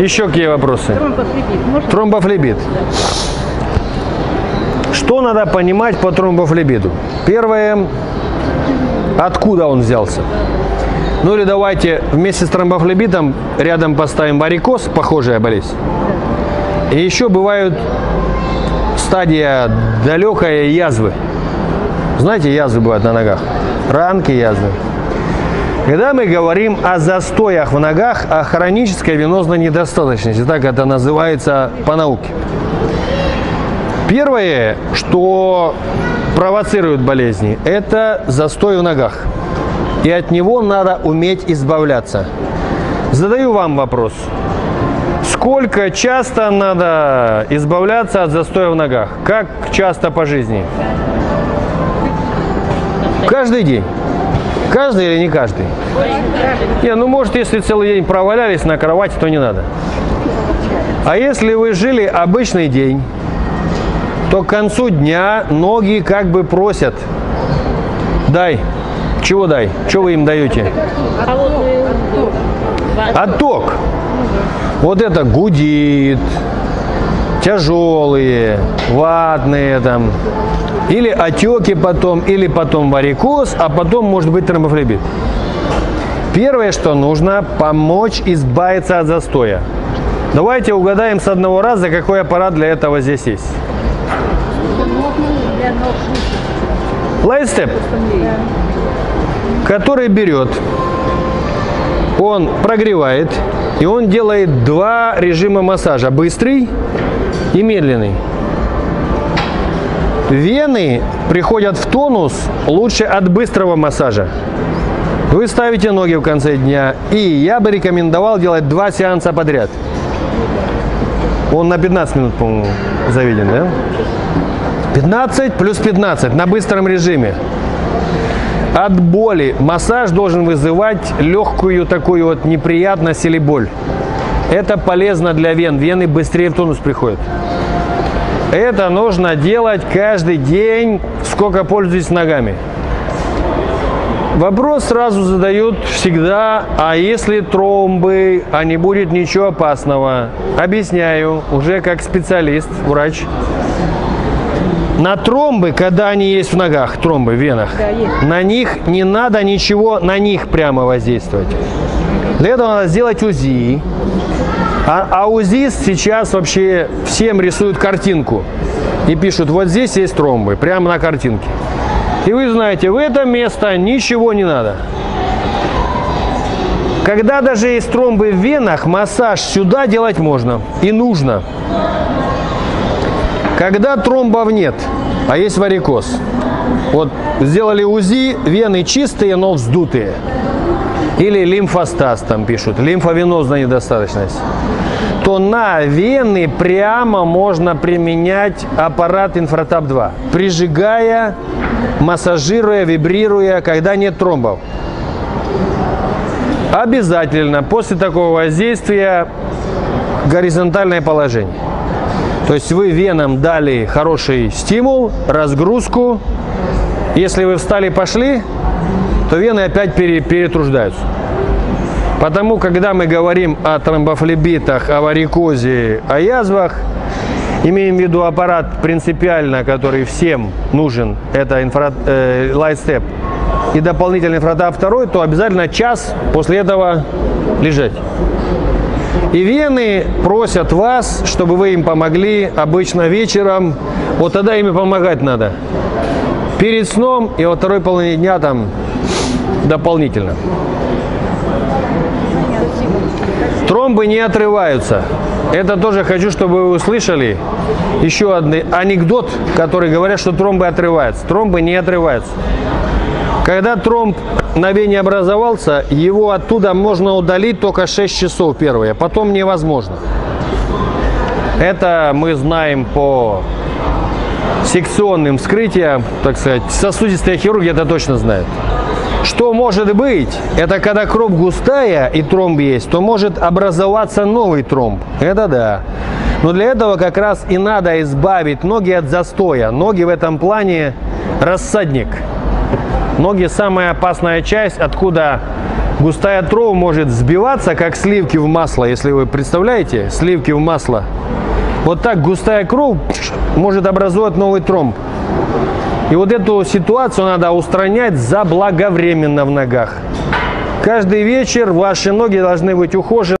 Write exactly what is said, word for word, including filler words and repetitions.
Еще какие вопросы? Тромбофлебит. Тромбофлебит. Да. Что надо понимать по тромбофлебиту? Первое, откуда он взялся? Ну или давайте вместе с тромбофлебитом рядом поставим варикоз, похожая болезнь. И еще бывают стадия далекая язвы. Знаете, язвы бывают на ногах, ранки, язвы. Когда мы говорим о застоях в ногах, о хронической венозной недостаточности, так это называется по науке. Первое, что провоцирует болезни, это застой в ногах. И от него надо уметь избавляться. Задаю вам вопрос. Сколько часто надо избавляться от застоя в ногах? Как часто по жизни? Каждый день. Каждый или не каждый? Не, ну может, если целый день провалялись на кровати, то не надо. А если вы жили обычный день, то к концу дня ноги как бы просят. Дай. Чего дай? Чего вы им даете? Отток. Вот это гудит, тяжелые, ватные там, или отеки потом, или потом варикоз, а потом может быть тромбофлебит. Первое, что нужно, помочь избавиться от застоя. Давайте угадаем с одного раза, какой аппарат для этого здесь есть. Лайт Степ, который берет, он прогревает. И он делает два режима массажа, быстрый и медленный. Вены приходят в тонус лучше от быстрого массажа. Вы ставите ноги в конце дня, и я бы рекомендовал делать два сеанса подряд. Он на пятнадцать минут, по-моему, заведен, да? пятнадцать плюс пятнадцать на быстром режиме. От боли массаж должен вызывать легкую такую вот неприятность или боль. Это полезно для вен. Вены быстрее в тонус приходят. Это нужно делать каждый день, сколько пользуюсь ногами. Вопрос сразу задают всегда, а если тромбы, а не будет ничего опасного? Объясняю, уже как специалист, врач. На тромбы, когда они есть в ногах, тромбы в венах, да, на них не надо ничего, на них прямо воздействовать. Для этого надо сделать УЗИ. А, а УЗИ сейчас вообще всем рисуют картинку. И пишут, вот здесь есть тромбы, прямо на картинке. И вы знаете, в это место ничего не надо. Когда даже есть тромбы в венах, массаж сюда делать можно и нужно. Когда тромбов нет, а есть варикоз. Вот сделали УЗИ, вены чистые, но вздутые. Или лимфостаз там пишут, лимфовенозная недостаточность. То на вены прямо можно применять аппарат инфратаб два, прижигая, массажируя, вибрируя, когда нет тромбов. Обязательно после такого воздействия горизонтальное положение. То есть вы венам дали хороший стимул, разгрузку. Если вы встали и пошли, то вены опять перетруждаются. Потому, когда мы говорим о тромбофлебитах, о варикозе, о язвах, имеем в виду аппарат принципиально, который всем нужен, это инфра, э, Лайт Степ и дополнительный инфратаб два, то обязательно час после этого лежать. И вены просят вас, чтобы вы им помогли обычно вечером. Вот тогда им и помогать надо. Перед сном и во второй половине дня там дополнительно. Тромбы не отрываются. Это тоже хочу, чтобы вы услышали. Еще один анекдот, который говорят, что тромбы отрываются. Тромбы не отрываются. Когда тромб на вене образовался, его оттуда можно удалить только шесть часов первые, потом невозможно. Это мы знаем по секционным вскрытиям, так сказать, сосудистые хирурги это точно знают. Что может быть, это когда кровь густая и тромб есть, то может образоваться новый тромб, это да. Но для этого как раз и надо избавить ноги от застоя, ноги в этом плане рассадник. Ноги – самая опасная часть, откуда Густая трова может сбиваться, как сливки в масло, если вы представляете, сливки в масло. Вот так густая кровь может образовать новый тромб. И вот эту ситуацию надо устранять заблаговременно в ногах. Каждый вечер ваши ноги должны быть ухожены.